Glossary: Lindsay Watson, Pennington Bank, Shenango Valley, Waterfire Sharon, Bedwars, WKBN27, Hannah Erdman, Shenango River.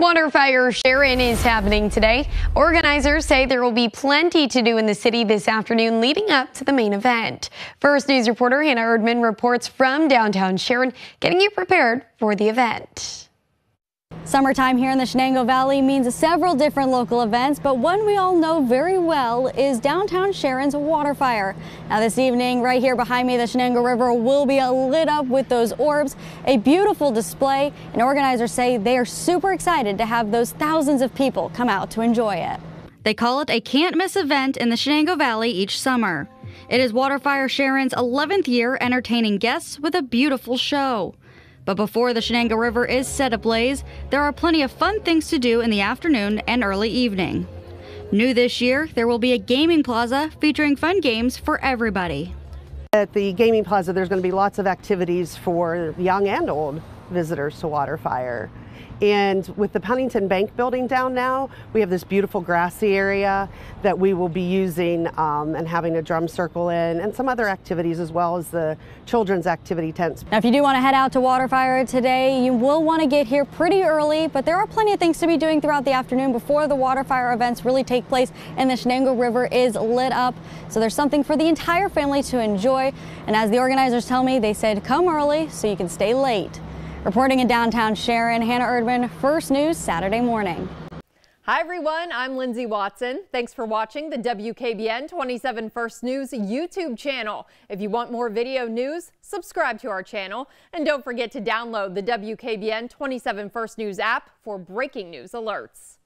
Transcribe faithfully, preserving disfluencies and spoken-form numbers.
Waterfire Sharon is happening today. Organizers say there will be plenty to do in the city this afternoon leading up to the main event. First News reporter Hannah Erdman reports from downtown Sharon, getting you prepared for the event. Summertime here in the Shenango Valley means several different local events, but one we all know very well is downtown Sharon's Waterfire. Now this evening, right here behind me, the Shenango River will be lit up with those orbs, a beautiful display, and organizers say they are super excited to have those thousands of people come out to enjoy it. They call it a can't-miss event in the Shenango Valley each summer. It is Waterfire Sharon's eleventh year entertaining guests with a beautiful show. But before the Shenango River is set ablaze, there are plenty of fun things to do in the afternoon and early evening. New this year, there will be a gaming plaza featuring fun games for everybody. At the gaming plaza, there's going to be lots of activities for young and old visitors to Waterfire. And with the Pennington Bank building down now, we have this beautiful grassy area that we will be using um, and having a drum circle in, and some other activities as well as the children's activity tents. Now if you do want to head out to Waterfire today, you will want to get here pretty early, but there are plenty of things to be doing throughout the afternoon before the Waterfire events really take place and the Shenango River is lit up. So there's something for the entire family to enjoy. And as the organizers tell me, they said come early so you can stay late. Reporting in downtown Sharon, Hannah Erdman, First News, Saturday morning. Hi everyone, I'm Lindsay Watson. Thanks for watching the W K B N twenty-seven First News YouTube channel. If you want more video news, subscribe to our channel. And don't forget to download the W K B N twenty-seven First News app for breaking news alerts.